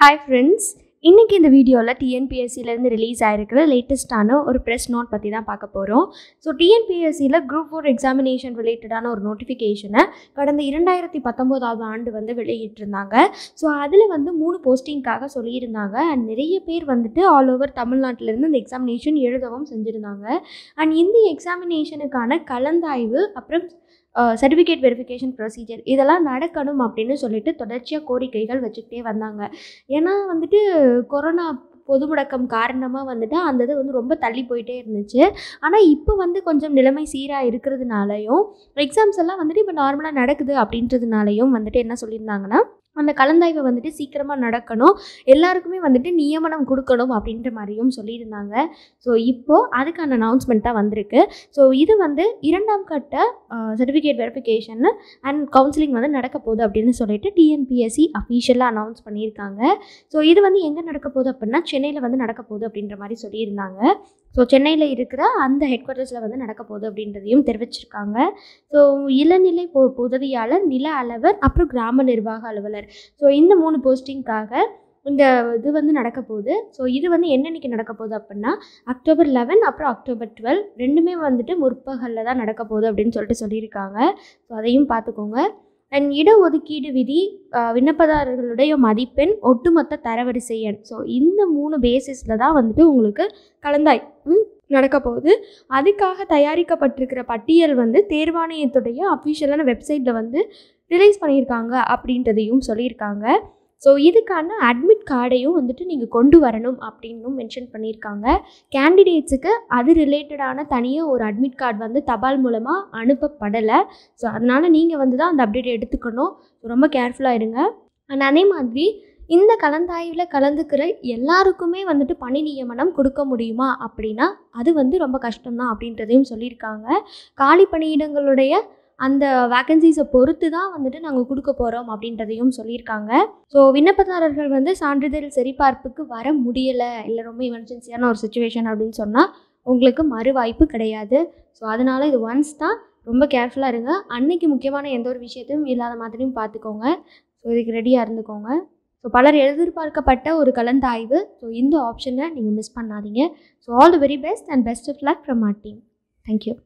Hi friends, इन्नैक्कु इंद वीडियोला TNPSC ல இருந்து ரிலீஸ் ஆயிருக்கிற லேட்டஸ்டான ஒரு பிரஸ் நோட் பத்தி தான் பார்க்க போறோம். சோ TNPSC ல குரூப் 4 எக்ஸாமினேஷன் ரிலேட்டடான ஒரு நோட்டிஃபிகேஷனை கடந்த 2019ஆம் ஆண்டு வந்து வெளியிட்டிருந்தாங்க. சோ அதுல வந்து 3 போஸ்டிங்காக சொல்லி இருந்தாங்க. அண்ட் நிறைய பேர் வந்துட்டு ஆல் ஓவர் தமிழ்நாட்டுல இருந்து இந்த எக்ஸாமினேஷன் எழுதவும் செஞ்சிருந்தாங்க. அண்ட் இந்த எக்ஸாமினேஷனுக்கான கலந்தாய்வு அப்புறம் सर्टिफिकेट वेरिफिकेशन प्रोसीजर இதெல்லாம் நடக்கணும் அப்படினு சொல்லிட்டு தொடர்ச்சியா கோரிக்கைகள் வச்சிட்டே வந்தாங்க. ஏனா வந்துட்டு கொரோனா பொது முடக்கம் காரணமாக வந்துட்டு அந்த இது வந்து ரொம்ப தள்ளி போயிட்டே இருந்துச்சு. ஆனால் இப்போ வந்து கொஞ்சம் நிலைமை சீராக இருக்கிறதுனாலையும் எக்ஸாம்ஸ் எல்லாம் வந்துட்டு இப்போ நார்மலாக நடக்குது அப்படின்றதுனாலையும் வந்துட்டு என்ன சொல்லியிருந்தாங்கன்னா அந்த கலந்தாய்வு வந்துட்டு சீக்கிரமாக நடக்கணும், எல்லாருக்குமே வந்துட்டு நியமனம் கொடுக்கணும் அப்படின்ற மாதிரியும் சொல்லியிருந்தாங்க. ஸோ இப்போது அதுக்கான அனௌன்ஸ்மெண்ட் தான் வந்திருக்கு. ஸோ இது வந்து 2ஆம் கட்ட சர்டிஃபிகேட் வெரிஃபிகேஷன் அண்ட் கவுன்சிலிங் வந்து நடக்க போகுது அப்படின்னு சொல்லிட்டு டிஎன்பிஎஸ்சி அஃபீஷியலாக அனௌன்ஸ் பண்ணியிருக்காங்க. ஸோ இது வந்து எங்கே நடக்க போகுது அப்படின்னா சென்னையில் வந்து நடக்க போகுது அப்படின்ற மாதிரி சொல்லியிருந்தாங்க. ஸோ சென்னையில் இருக்கிற அந்த ஹெட் குவார்ட்டர்ஸில் வந்து நடக்க போகுது அப்படின்றதையும் தெரிவிச்சிருக்காங்க. ஸோ இளநிலை உதவியாளர், நில அலுவலர், அப்புறம் கிராம நிர்வாக அலுவலர், ஸோ இந்த 3 போஸ்டிங்காக இந்த இது வந்து நடக்க போகுது. ஸோ இது வந்து என்னென்னைக்கு நடக்க போகுது அப்படின்னா அக்டோபர் 11 அப்புறம் அக்டோபர் 12 ரெண்டுமே வந்துட்டு முற்பகலில் தான் நடக்க போகுது அப்படின்னு சொல்லிட்டு சொல்லியிருக்காங்க. ஸோ அதையும் பார்த்துக்கோங்க. அண்ட் இடஒதுக்கீடு விதி, விண்ணப்பதாரர்களுடைய மதிப்பெண், ஒட்டுமொத்த தரவரிசை எண், ஸோ இந்த 3 பேசிஸில் தான் வந்துட்டு உங்களுக்கு கலந்தாய்வு நடக்க போகுது. அதுக்காக தயாரிக்கப்பட்டிருக்கிற பட்டியல் வந்து தேர்வாணையத்துடைய அஃபிஷியலான வெப்சைட்டில் வந்து ரிலீஸ் பண்ணியிருக்காங்க அப்படின்றதையும் சொல்லியிருக்காங்க. ஸோ இதுக்கான அட்மிட் கார்டையும் வந்துட்டு நீங்கள் கொண்டு வரணும் அப்படின்னு மென்ஷன் பண்ணியிருக்காங்க. கேண்டிடேட்ஸுக்கு அது ரிலேட்டடான தனியாக ஒரு அட்மிட் கார்டு வந்து தபால் மூலமாக அனுப்பப்படலை. ஸோ அதனால் நீங்கள் வந்து தான் அந்த அப்டேட் எடுத்துக்கணும். ரொம்ப கேர்ஃபுல்லாக இருங்க. ஆனால் அதே மாதிரி இந்த கலந்தாய்வில் கலந்துக்கிற எல்லாருக்குமே வந்துட்டு பணி நியமனம் கொடுக்க முடியுமா அப்படின்னா அது வந்து ரொம்ப கஷ்டம்தான் அப்படின்றதையும் சொல்லியிருக்காங்க. காலி பணியிடங்களுடைய அந்த வேக்கன்சிஸை பொறுத்து தான் வந்துட்டு நாங்கள் கொடுக்க போகிறோம் அப்படின்றதையும் சொல்லியிருக்காங்க. ஸோ விண்ணப்பதாரர்கள் வந்து சான்றிதழ் சரிபார்ப்புக்கு வர முடியலை, இல்லை ரொம்ப எமர்ஜென்சியான ஒரு சுச்சுவேஷன் அப்படின்னு சொன்னால் உங்களுக்கு மறு வாய்ப்பு கிடையாது. ஸோ அதனால் இது ஒன்ஸ் தான், ரொம்ப கேர்ஃபுல்லாக இருங்க. அன்னைக்கு முக்கியமான எந்த ஒரு விஷயத்தையும் இல்லாத மாதிரியும் பார்த்துக்கோங்க. ஸோ இதுக்கு ரெடியாக இருந்துக்கோங்க. ஸோ பலர் எதிர்பார்க்கப்பட்ட ஒரு கலந்தாய்வு. ஸோ இந்த ஆப்ஷனை நீங்கள் மிஸ் பண்ணாதீங்க. So all the very best and best of luck from our team. Thank you.